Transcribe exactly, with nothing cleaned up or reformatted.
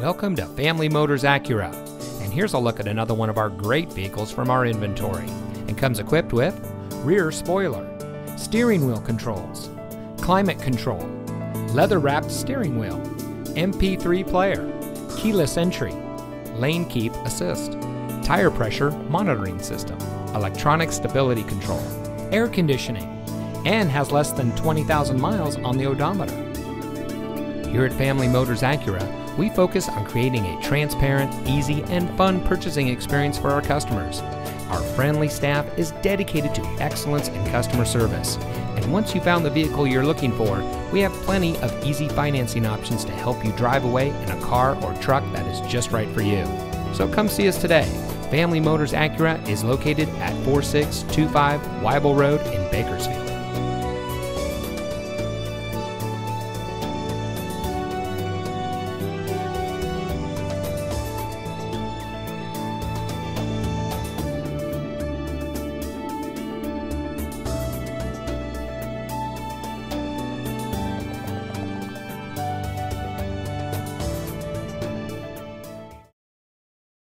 Welcome to Family Motors Acura, and here's a look at another one of our great vehicles from our inventory. And comes equipped with rear spoiler, steering wheel controls, climate control, leather-wrapped steering wheel, M P three player, keyless entry, lane keep assist, tire pressure monitoring system, electronic stability control, air conditioning, and has less than twenty thousand miles on the odometer. Here at Family Motors Acura, we focus on creating a transparent, easy, and fun purchasing experience for our customers. Our friendly staff is dedicated to excellence in customer service. And once you found the vehicle you're looking for, we have plenty of easy financing options to help you drive away in a car or truck that is just right for you. So come see us today. Family Motors Acura is located at four six two five Wible Road in Bakersfield.